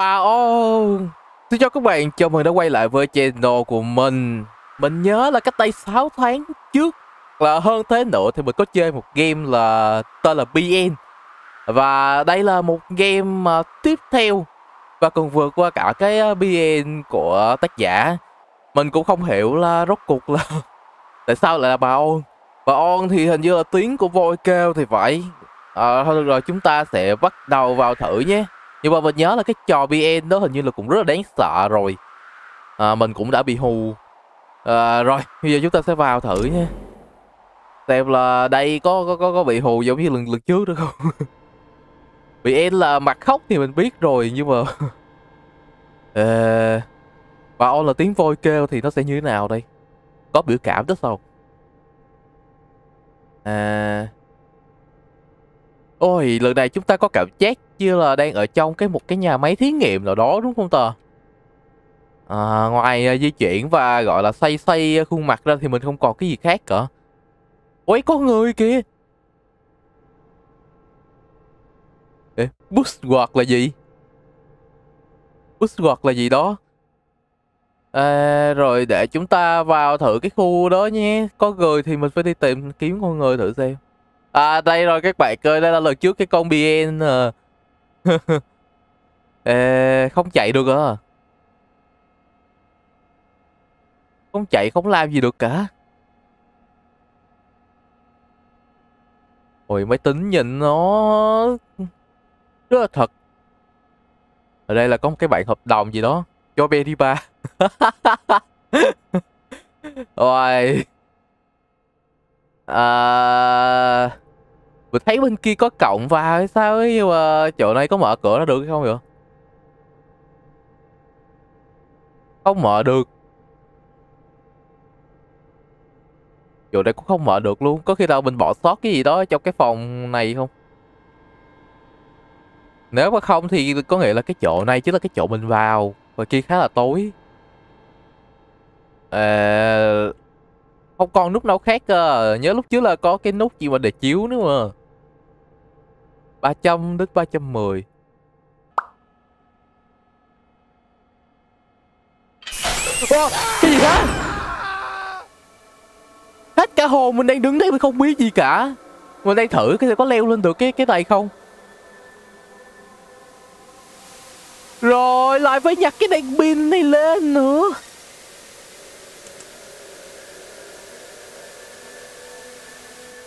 PAON. Xin chào các bạn, chào mừng đã quay lại với channel của mình. Mình nhớ là cách đây 6 tháng trước, là hơn thế nữa, thì mình có chơi một game là tên là BN. Và đây là một game tiếp theo và còn vượt qua cả cái PIEN của tác giả. Mình cũng không hiểu là rốt cuộc là tại sao lại là PAON. PAON thì hình như là tiếng của voi kêu thì phải. Thôi được rồi, chúng ta sẽ bắt đầu vào thử nhé. Nhưng mà mình nhớ là cái trò PIEN đó hình như là cũng rất là đáng sợ rồi. Mình cũng đã bị hù. Rồi, bây giờ chúng ta sẽ vào thử nhé. Xem là đây có bị hù giống như lần trước nữa không. PN là mặt khóc thì mình biết rồi, nhưng mà PAON là tiếng voi kêu thì nó sẽ như thế nào đây? Có biểu cảm đó sao? Ôi, lần này chúng ta có cảm giác như là đang ở trong một cái nhà máy thí nghiệm nào đó đúng không ta? Ngoài di chuyển và gọi là xoay khuôn mặt ra thì mình không còn cái gì khác cả. Ôi, có người kìa. Push work là gì? Push work là gì đó? Rồi để chúng ta vào thử cái khu đó nhé. Có người thì mình phải đi kiếm con người thử xem. Đây rồi các bạn ơi, đây là lần trước cái con BN không chạy được hả? Không chạy không làm gì được cả. Ôi, máy tính nhìn nó rất là thật. Ở đây là có một cái bạn hợp đồng gì đó cho BN đi ba. Rồi mình thấy bên kia có cộng vào hay sao ấy, nhưng mà chỗ này có mở cửa ra được hay không vậy? Không mở được. Chỗ này cũng không mở được luôn. Có khi nào mình bỏ sót cái gì đó trong cái phòng này không? Nếu mà không thì có nghĩa là cái chỗ này chứ là cái chỗ mình vào. Và kia khá là tối. Không còn nút nào khác cơ. Nhớ lúc trước là có cái nút gì mà để chiếu nữa mà. 300 đến 310. Cái gì đó? Hết cả hồn, mình đang đứng đây mình không biết gì cả. Mình đang thử cái có leo lên được cái này không. Rồi lại phải nhặt cái đèn pin này lên nữa.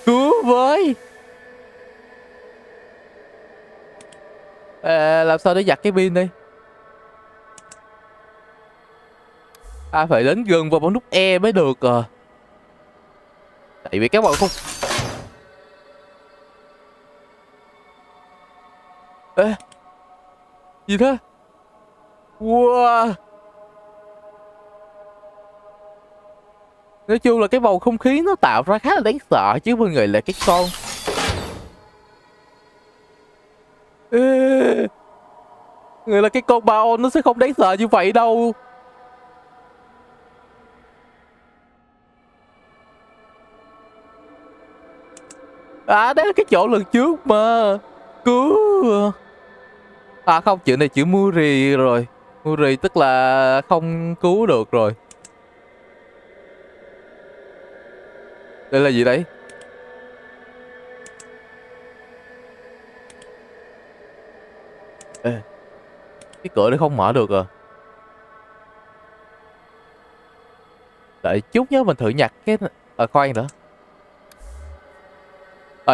Cứu với. Làm sao để giặt cái pin đi? Phải đến gần vào bấm nút E mới được à. Tại vì các bạn không. Gì thế? Wow. Nói chung là cái bầu không khí nó tạo ra khá là đáng sợ chứ mọi người, là cái con. Người là cái con PAON nó sẽ không đáng sợ như vậy đâu. Đấy là cái chỗ lần trước mà. Cứu. Không, chữ này chữ mua rì rồi. Mua rì tức là không cứu được rồi. Đây là gì đấy? Cái cửa này không mở được à? Đợi chút nhớ mình thử nhặt cái... khoan nữa.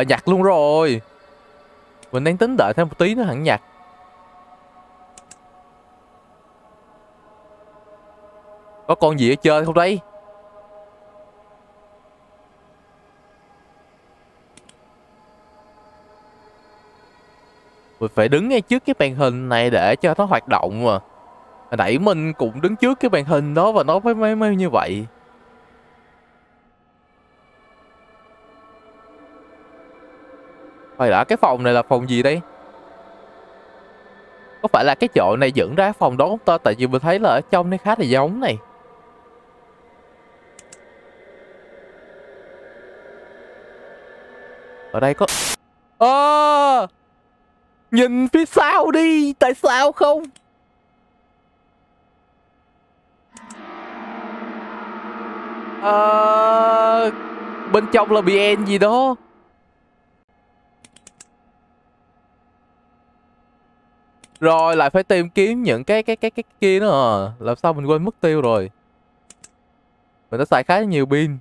Nhặt luôn rồi. Mình đang tính đợi thêm một tí nữa hẳn nhặt. Có con gì ở chơi không đây? Mình phải đứng ngay trước cái màn hình này để cho nó hoạt động mà. Hồi nãy mình cũng đứng trước cái màn hình đó và nó mới như vậy. Hồi đã, cái phòng này là phòng gì đây? Có phải là cái chỗ này dẫn ra phòng đó không ta? Tại vì mình thấy là ở trong nó khá là giống này. Ở đây có... Nhìn phía sau đi. Tại sao không? Bên trong là PIEN gì đó. Rồi lại phải tìm kiếm những cái kia nữa à. Làm sao mình quên mất tiêu rồi. Mình đã xài khá nhiều pin.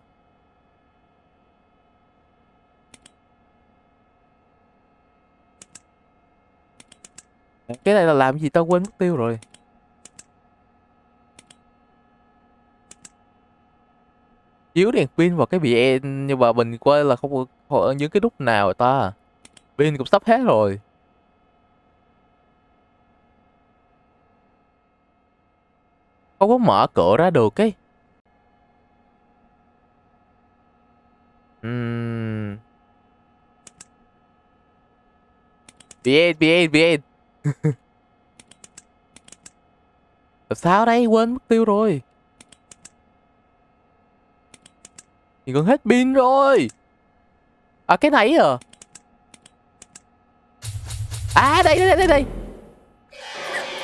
Cái này là làm gì tao quên mất tiêu rồi. Chiếu đèn pin vào cái PIEN. Nhưng mà mình quên là không có những cái nút nào rồi ta. Pin cũng sắp hết rồi. Không có mở cửa ra được ấy. PIEN. Sao đây, quên mất tiêu rồi. Thì còn hết pin rồi. À cái này à. À đây.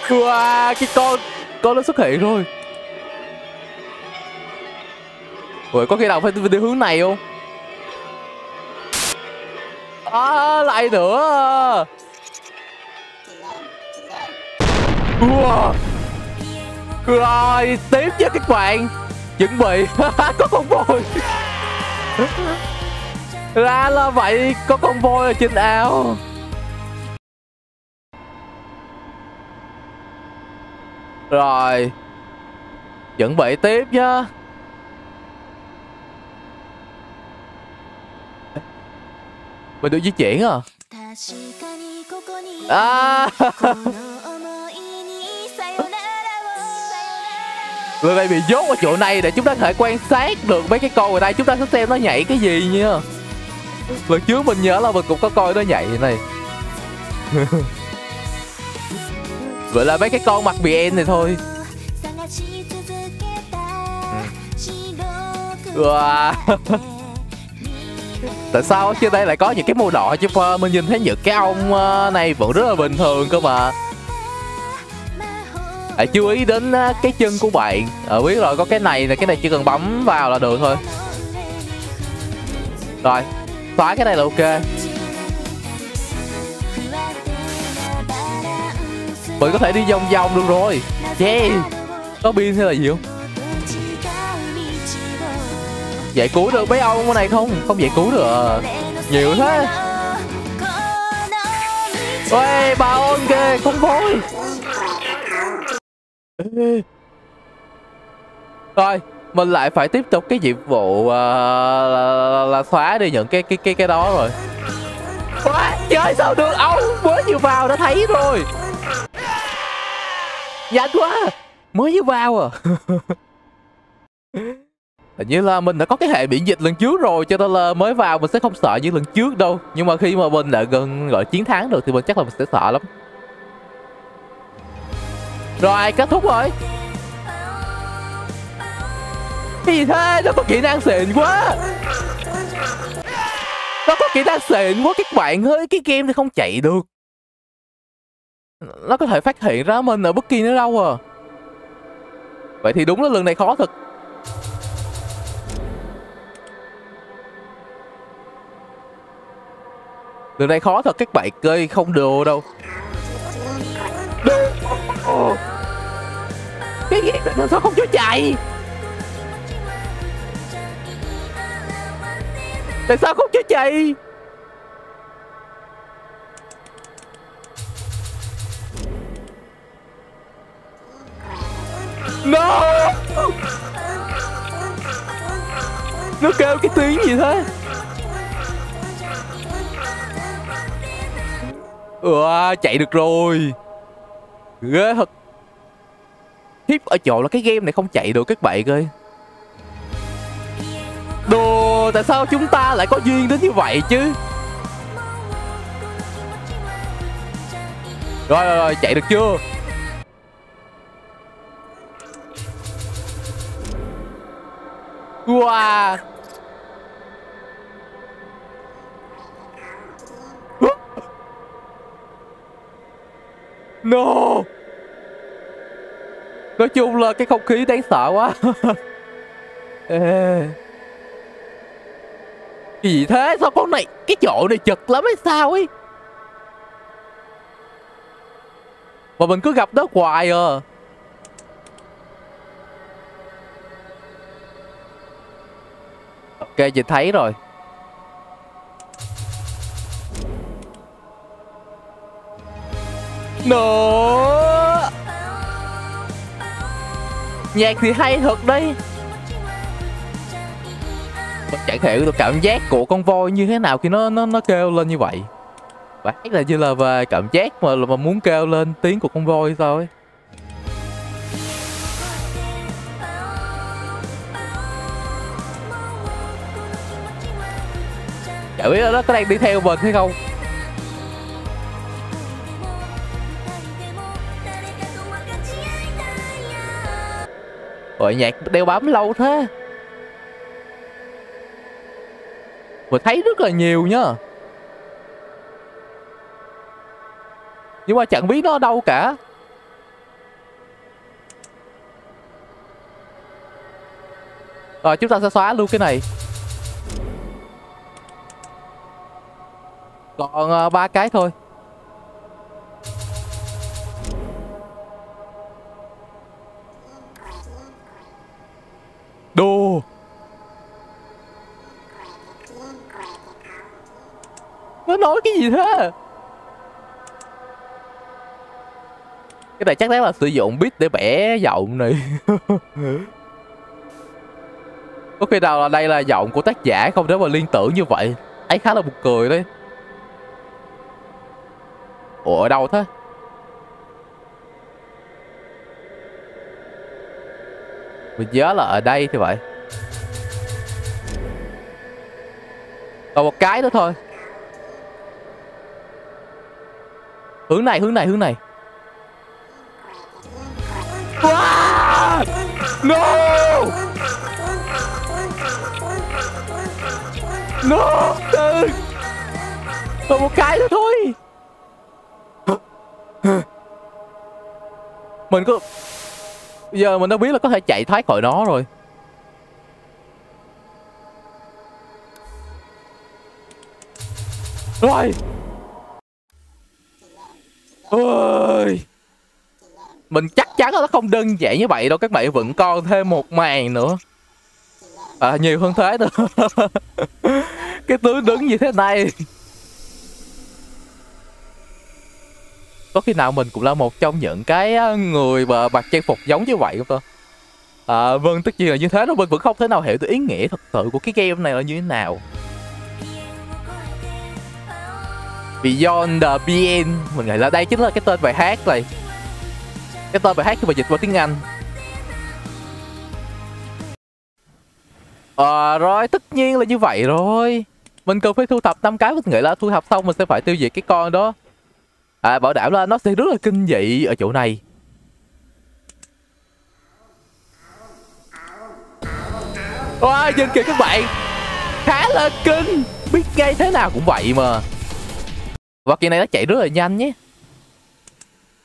Wow, cái con nó xuất hiện rồi. Ủa có khi nào phải đi hướng này không? À lại nữa. Wow. Rồi tiếp với các bạn. Chuẩn bị có con voi. Ra là vậy, có con voi ở trên ao. Rồi chuẩn bị tiếp nhá. Mình được di chuyển à. Người này bị dốt ở chỗ này để chúng ta có thể quan sát được mấy cái con ở đây, chúng ta sẽ xem nó nhảy cái gì nha. Lần trước mình nhớ là mình cũng có coi nó nhảy như này. Vậy là mấy cái con mặt BN này thôi. Wow. Tại sao ở trên đây lại có những cái màu đỏ chứ? Mình nhìn thấy những cái ông này vẫn rất là bình thường cơ mà. Hãy chú ý đến cái chân của bạn. Biết rồi, có cái này là cái này chỉ cần bấm vào là được thôi. Rồi, xóa cái này là ok. Mình có thể đi vòng vòng được rồi. Yeah. Có pin hay là gì không? Giải cứu được mấy ông ở này không? Không giải cứu được. Nhiều thế. Ôi, PAON kìa, con voi. Rồi mình lại phải tiếp tục cái nhiệm vụ là xóa đi những cái đó rồi. Quá chơi sao được ông, mới vừa vào đã thấy rồi. Nhanh quá, mới vừa vào à. Hình như là mình đã có cái hệ miễn dịch lần trước rồi, cho nên là mới vào mình sẽ không sợ như lần trước đâu. Nhưng mà khi mà mình đã gần gọi chiến thắng được thì mình chắc là mình sẽ sợ lắm. Rồi kết thúc rồi. Cái gì thế? Nó có kỹ năng xịn quá. Các bạn ơi, cái game này không chạy được. Nó có thể phát hiện ra mình ở bất kỳ nơi đâu à. Vậy thì đúng là lần này khó thật. Các bạn ơi, không đùa đâu. Cái gì mà sao không cho chạy? Tại sao không cho chạy? No! Nó kêu cái tiếng gì thế? Wow, chạy được rồi. Ghê thật. Hiếp ở chỗ là cái game này không chạy được các bạn ơi. Đồ, tại sao chúng ta lại có duyên đến như vậy chứ? Rồi, chạy được chưa? Wow. No. Nói chung là cái không khí đáng sợ quá. Gì thế? Sao con này, cái chỗ này chật lắm hay sao ấy, mà mình cứ gặp nó hoài à. Ok, chị thấy rồi. Nữa. Nhạc thì hay thật đấy. Mình chẳng hiểu được cảm giác của con voi như thế nào khi nó kêu lên như vậy. Bạn là như là về cảm giác mà muốn kêu lên tiếng của con voi sao ấy. Chả biết là nó có đang đi theo mình hay không. Rồi nhạc đeo bám lâu thế. Mình thấy rất là nhiều nhá, nhưng mà chẳng biết nó ở đâu cả. Rồi chúng ta sẽ xóa luôn cái này. Còn 3 cái thôi. Đô. Nó nói cái gì thế? Cái này chắc chắn là sử dụng bit để bẻ giọng này. Có khi nào là đây là giọng của tác giả không, nếu mà liên tưởng như vậy ấy khá là buồn cười đấy. Ủa ở đâu thế? Mình nhớ là ở đây thì vậy. Còn một cái nữa thôi. Hướng này, hướng này, hướng này. Ah! No! No! Còn một cái nữa thôi. Mình cứ... Bây giờ mình đã biết là có thể chạy thoát khỏi nó rồi. Rồi. Ôi. Mình chắc chắn là nó không đơn giản như vậy đâu. Các bạn vẫn còn thêm một màn nữa. À, nhiều hơn thế nữa. Cái tướng đứng như thế này. Có khi nào mình cũng là một trong những cái người mà mặc trang phục giống như vậy không ta? À, vâng, tất nhiên là như thế đó. Mình vẫn không thể nào hiểu được ý nghĩa thật sự của cái game này là như thế nào. Beyond the BN. Mình nghĩ là đây chính là cái tên bài hát này. Cái tên bài hát khi mà dịch qua tiếng Anh. Rồi, tất nhiên là như vậy rồi. Mình cần phải thu thập 5 cái. Mình nghĩ là thu thập xong mình sẽ phải tiêu diệt cái con đó. À, bảo đảm là nó sẽ rất là kinh dị ở chỗ này. Wow, nhìn kìa các bạn. Khá là kinh. Biết ngay thế nào cũng vậy mà. Và kỳ này nó chạy rất là nhanh nhé.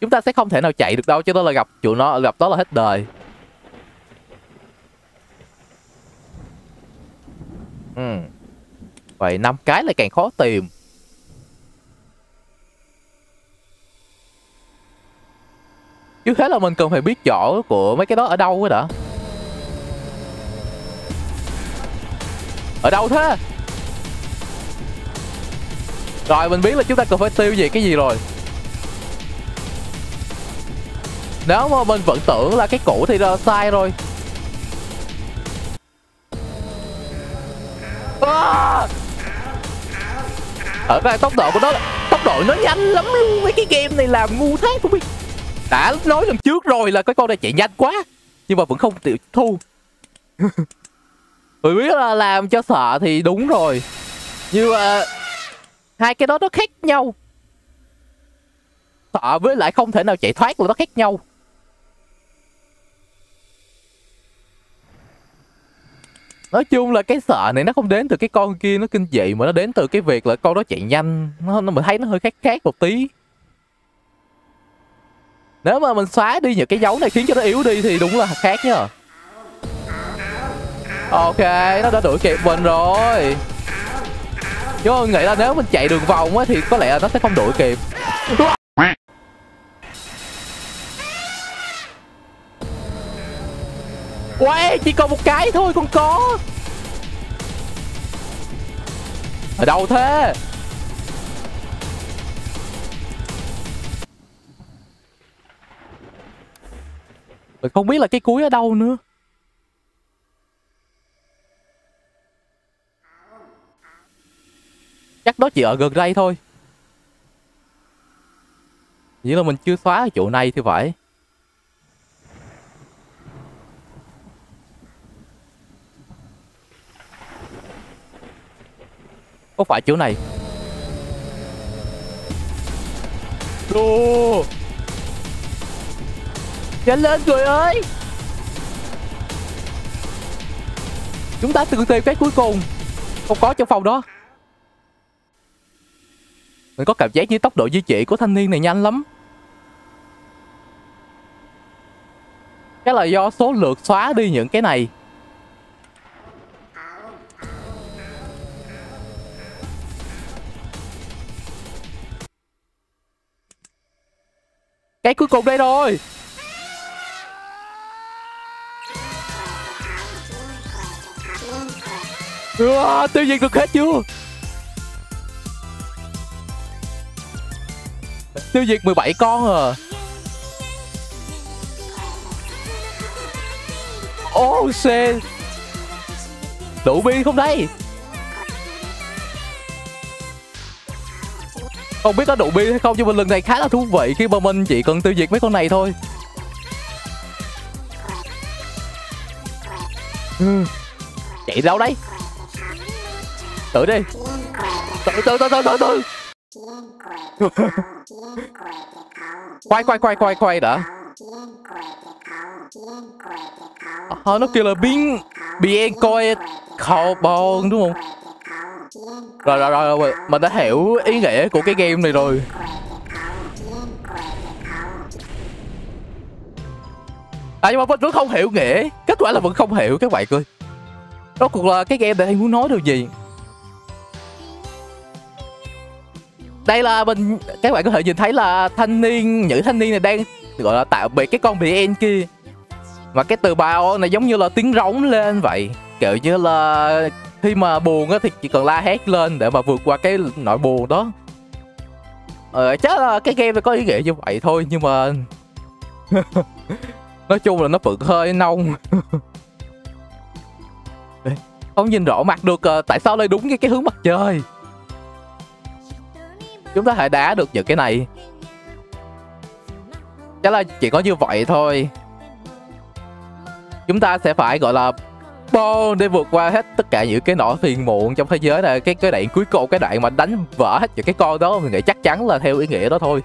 Chúng ta sẽ không thể nào chạy được đâu, cho nên là gặp tụi nó, gặp đó là hết đời. Vậy 5 cái lại càng khó tìm. Chứ thế là mình cần phải biết chỗ của mấy cái đó ở đâu ấy đã. Ở đâu thế? Rồi mình biết là chúng ta cần phải tiêu diệt cái gì rồi. Nếu mà mình vẫn tưởng là cái cũ thì là sai rồi. À! Ở đây tốc độ của nó, tốc độ nó nhanh lắm luôn. Mấy cái game này làm ngu thế không biết. Đã nói lần trước rồi là cái con này chạy nhanh quá, nhưng mà vẫn không chịu thu. Mình biết là làm cho sợ thì đúng rồi, nhưng mà hai cái đó nó khác nhau. Sợ với lại không thể nào chạy thoát là nó khác nhau. Nói chung là cái sợ này nó không đến từ cái con kia nó kinh dị, mà nó đến từ cái việc là con đó chạy nhanh. Mình thấy nó hơi khác một tí. Nếu mà mình xóa đi những cái dấu này khiến cho nó yếu đi thì đúng là khác nhá. Ok, nó đã đuổi kịp mình rồi. Chứ mình nghĩ là nếu mình chạy đường vòng á thì có lẽ là nó sẽ không đuổi kịp. Uầy, chỉ còn một cái thôi con có. Ở đâu thế? Mình không biết là cái cuối ở đâu nữa. Chắc đó chỉ ở gần đây thôi. Nghĩa là mình chưa xóa ở chỗ này thì phải. Có phải chỗ này? Đùa. Nhanh lên người ơi. Chúng ta từng tìm cái cuối cùng. Không có trong phòng đó. Mình có cảm giác như tốc độ di chuyển của thanh niên này nhanh lắm. Cái là do số lượt xóa đi những cái này. Cái cuối cùng đây rồi. Tiêu diệt được hết chưa? Tiêu diệt 17 con à. Oh shit. Đủ pin không đây? Không biết có đủ pin hay không, nhưng mà lần này khá là thú vị khi mà mình chỉ cần tiêu diệt mấy con này thôi. Chạy đâu đấy? Tự đi. Tự. Quay đã. Nó kêu là BN coi khẩu bòn đúng không? Rồi, mình đã hiểu ý nghĩa của cái game này rồi. À nhưng mà mình vẫn không hiểu nghĩa. Kết quả là vẫn không hiểu các bạn ơi. Rốt cuộc là cái game này anh muốn nói điều gì? Đây là mình, các bạn có thể nhìn thấy là những thanh niên này đang gọi là tạo biệt cái con BN kia. Và cái từ PAON này giống như là tiếng rống lên vậy. Kiểu như là khi mà buồn á thì chỉ cần la hét lên để mà vượt qua cái nỗi buồn đó. Chắc là cái game có ý nghĩa như vậy thôi, nhưng mà nói chung là nó vẫn hơi nông. Không nhìn rõ mặt được. Tại sao đây đúng cái hướng mặt trời? Chúng ta hãy đá được những cái này. Chắc là chỉ có như vậy thôi. Chúng ta sẽ phải gọi là PAON để vượt qua hết tất cả những cái nỗi phiền muộn trong thế giới này. Cái đoạn cuối cùng, cái đoạn mà đánh vỡ hết những cái con đó, mình nghĩ chắc chắn là theo ý nghĩa đó thôi.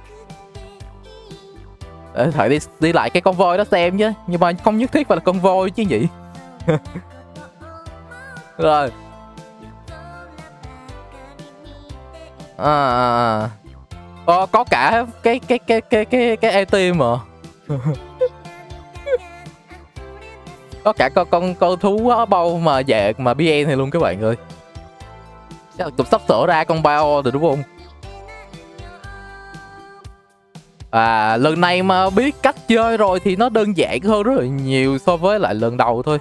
Thử đi lại cái con voi đó xem chứ. Nhưng mà không nhất thiết phải là con voi chứ nhỉ. Rồi. Có cả cái ATM mà. Có cả con thú bầu mà dạng mà BN này luôn các bạn ơi. Chắc là cũng sắp sửa ra con PAON rồi đúng không? À lần này mà biết cách chơi rồi thì nó đơn giản hơn rất là nhiều so với lại lần đầu thôi.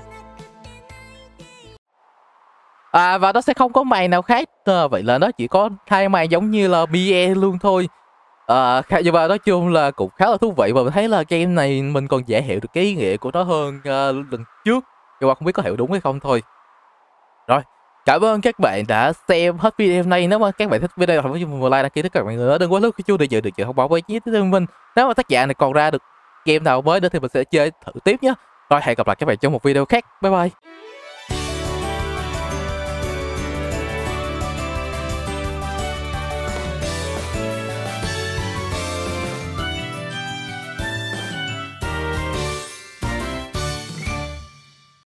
À và nó sẽ không có màn nào khác. Vậy là nó chỉ có hai màn giống như là PIEN luôn thôi. Nhưng mà nói chung là cũng khá là thú vị. Và mình thấy là game này mình còn dễ hiểu được cái ý nghĩa của nó hơn lần trước. Nhưng mà không biết có hiểu đúng hay không thôi. Rồi, cảm ơn các bạn đã xem hết video này. Nếu mà các bạn thích video thì hãy cho mình một like, đăng ký tất cả các bạn nữa. Đừng quên lúc khi chuông để được chuyện không bỏ với nhé tới mình. Nếu mà tác giả này còn ra được game nào mới nữa thì mình sẽ chơi thử tiếp nhé. Rồi, hẹn gặp lại các bạn trong một video khác. Bye bye.